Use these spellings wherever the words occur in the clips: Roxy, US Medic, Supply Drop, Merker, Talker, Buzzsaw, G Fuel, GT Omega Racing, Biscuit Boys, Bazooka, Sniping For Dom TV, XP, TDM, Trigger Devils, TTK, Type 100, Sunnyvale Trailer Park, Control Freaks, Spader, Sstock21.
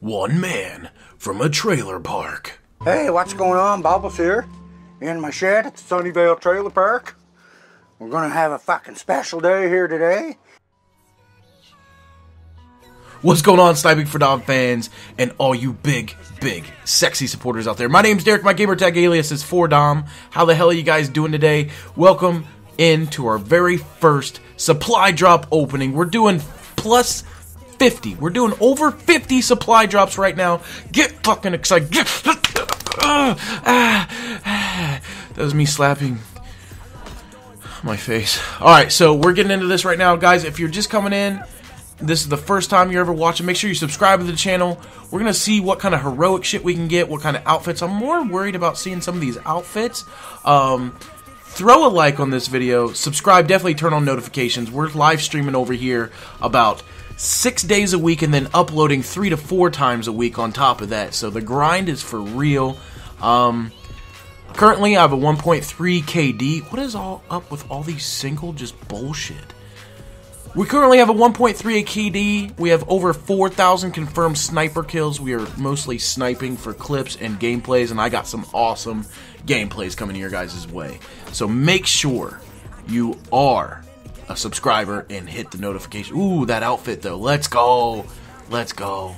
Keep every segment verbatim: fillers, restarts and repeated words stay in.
One man from a trailer park. Hey, what's going on? Bobbles here in my shed at the Sunnyvale Trailer Park. We're gonna have a fucking special day here today. What's going on, Sniping for Dom fans and all you big, big, sexy supporters out there? My name's Derek, my gamertag alias is four Dom. How the hell are you guys doing today? Welcome into our very first Supply Drop opening. We're doing plus fifty. We're doing over fifty supply drops right now. Get fucking excited. Get, uh, uh, uh, that was me slapping my face. Alright, so we're getting into this right now. Guys, if you're just coming in, this is the first time you're ever watching, make sure you subscribe to the channel. We're going to see what kind of heroic shit we can get, what kind of outfits. I'm more worried about seeing some of these outfits. Um... Throw a like on this video, subscribe, definitely turn on notifications. We're live streaming over here about six days a week and then uploading three to four times a week on top of that. So the grind is for real. Um, currently, I have a one point three K D. What is all up with all these single just bullshit? We currently have a one point three K D. We have over four thousand confirmed sniper kills. We are mostly sniping for clips and gameplays, and I got some awesome gameplays coming your guys' way. So make sure you are a subscriber and hit the notification. Ooh, that outfit though. Let's go. Let's go.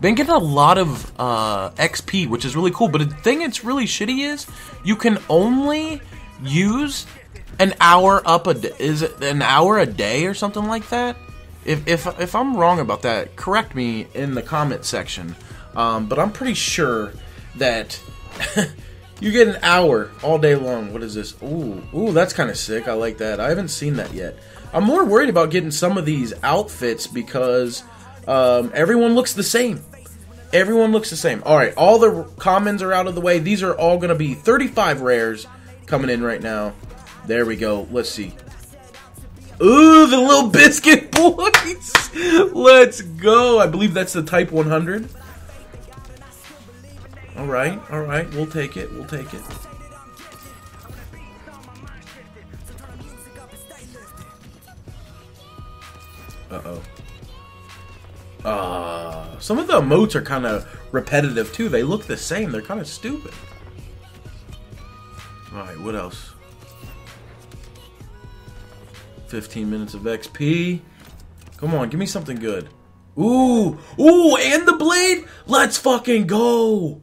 Been getting a lot of uh, X P, which is really cool. But the thing that's really shitty is you can only use an hour up a day, is it an hour a day or something like that? If, if, if I'm wrong about that, correct me in the comment section. Um, but I'm pretty sure that you get an hour all day long. What is this? Ooh, ooh, that's kind of sick. I like that. I haven't seen that yet. I'm more worried about getting some of these outfits because um, everyone looks the same. Everyone looks the same. All right, all the commons are out of the way. These are all going to be thirty-five rares coming in right now. There we go. Let's see. Ooh, the little Biscuit Boys. Let's go. I believe that's the Type one hundred. All right. All right. We'll take it. We'll take it. Uh-oh. Uh, some of the emotes are kind of repetitive, too. They look the same. They're kind of stupid. All right. What else? fifteen minutes of X P. Come on, give me something good. Ooh, ooh, and the blade? Let's fucking go.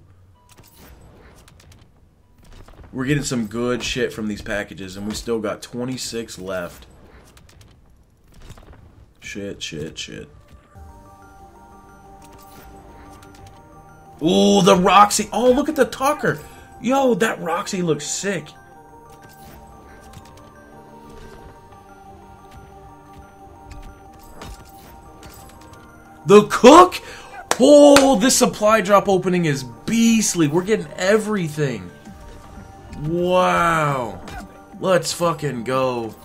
We're getting some good shit from these packages, and we still got twenty-six left. Shit, shit, shit. Ooh, the Roxy. Oh, look at the Talker. Yo, that Roxy looks sick. The Cook? Oh, this supply drop opening is beastly. We're getting everything. Wow. Let's fucking go.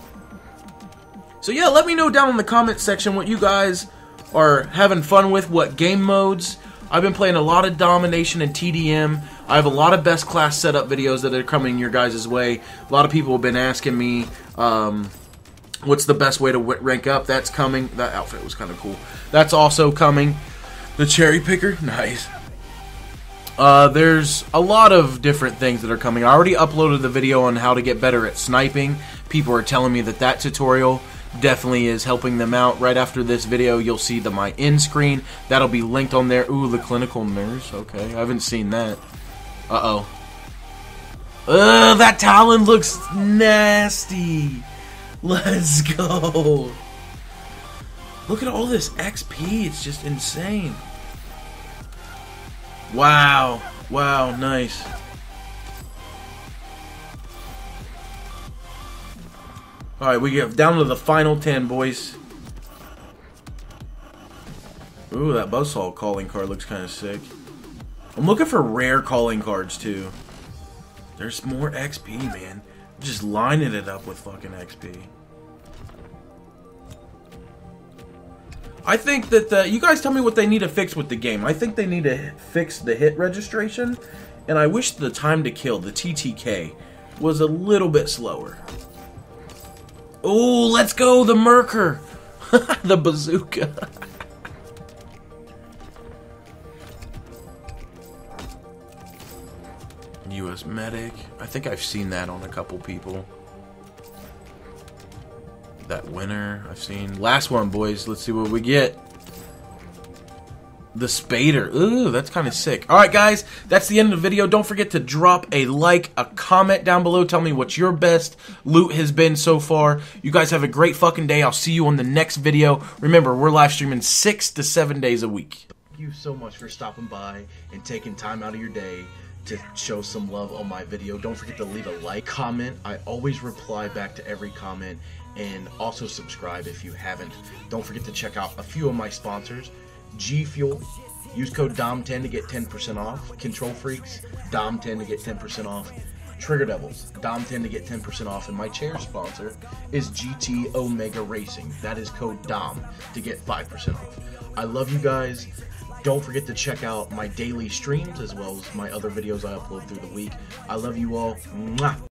So yeah, let me know down in the comment section what you guys are having fun with, what game modes. I've been playing a lot of Domination and T D M. I have a lot of best class setup videos that are coming your guys' way. A lot of people have been asking me, um... what's the best way to rank up? That's coming. That outfit was kind of cool. That's also coming. The cherry picker, nice. Uh, there's a lot of different things that are coming. I already uploaded the video on how to get better at sniping. People are telling me that that tutorial definitely is helping them out. Right after this video, you'll see the my end screen. That'll be linked on there. Ooh, the clinical nurse. Okay, I haven't seen that. Uh-oh. Ugh, that Talon looks nasty. Let's go. Look at all this X P. It's just insane. Wow. Wow, nice. Alright, we get down to the final ten, boys. Ooh, that Buzzsaw calling card looks kind of sick. I'm looking for rare calling cards, too. There's more X P, man. Just lining it up with fucking X P. I think that the, you guys tell me what they need to fix with the game. I think they need to fix the hit registration, and I wish the time to kill, the T T K, was a little bit slower. Oh, let's go, the Merker, the Bazooka. U S Medic. I think I've seen that on a couple people. That winner I've seen. Last one, boys. Let's see what we get. The Spader. Ooh, that's kind of sick. Alright, guys. That's the end of the video. Don't forget to drop a like, a comment down below. Tell me what your best loot has been so far. You guys have a great fucking day. I'll see you on the next video. Remember, we're live streaming six to seven days a week. Thank you so much for stopping by and taking time out of your day to show some love on my video. Don't forget to leave a like, comment. I always reply back to every comment. And also subscribe if you haven't. Don't forget to check out a few of my sponsors. G Fuel, use code D O M ten to get ten percent off. Control Freaks, D O M ten to get ten percent off. Trigger Devils, D O M ten to get ten percent off. And my chair sponsor is G T Omega Racing. That is code D O M to get five percent off. I love you guys. Don't forget to check out my daily streams as well as my other videos I upload through the week. I love you all. Mwah.